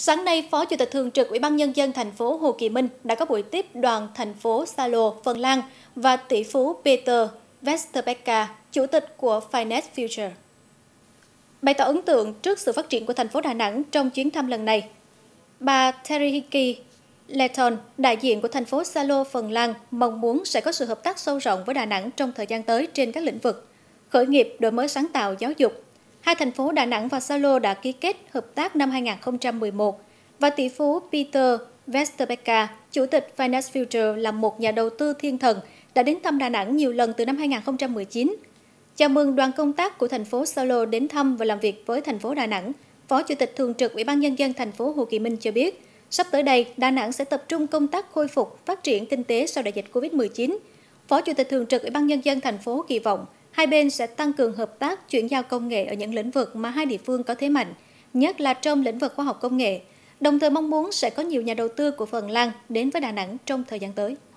Sáng nay, Phó Chủ tịch thường trực Ủy ban Nhân dân thành phố Hồ Chí Minh đã có buổi tiếp đoàn thành phố Salo, Phần Lan và tỷ phú Peter Vesterbacka, chủ tịch của Finance Future. Bày tỏ ấn tượng trước sự phát triển của thành phố Đà Nẵng trong chuyến thăm lần này, bà Terhikki Lehtonen, đại diện của thành phố Salo, Phần Lan, mong muốn sẽ có sự hợp tác sâu rộng với Đà Nẵng trong thời gian tới trên các lĩnh vực khởi nghiệp, đổi mới sáng tạo, giáo dục. Hai thành phố Đà Nẵng và Salo đã ký kết hợp tác năm 2011 và tỷ phú Peter Vesterbacka, chủ tịch Finance Future, là một nhà đầu tư thiên thần, đã đến thăm Đà Nẵng nhiều lần từ năm 2019. Chào mừng đoàn công tác của thành phố Salo đến thăm và làm việc với thành phố Đà Nẵng, Phó Chủ tịch thường trực Ủy ban Nhân dân thành phố Hồ Chí Minh cho biết, sắp tới đây, Đà Nẵng sẽ tập trung công tác khôi phục, phát triển kinh tế sau đại dịch Covid-19. Phó Chủ tịch thường trực Ủy ban Nhân dân thành phố kỳ vọng hai bên sẽ tăng cường hợp tác, chuyển giao công nghệ ở những lĩnh vực mà hai địa phương có thế mạnh, nhất là trong lĩnh vực khoa học công nghệ. Đồng thời mong muốn sẽ có nhiều nhà đầu tư của Phần Lan đến với Đà Nẵng trong thời gian tới.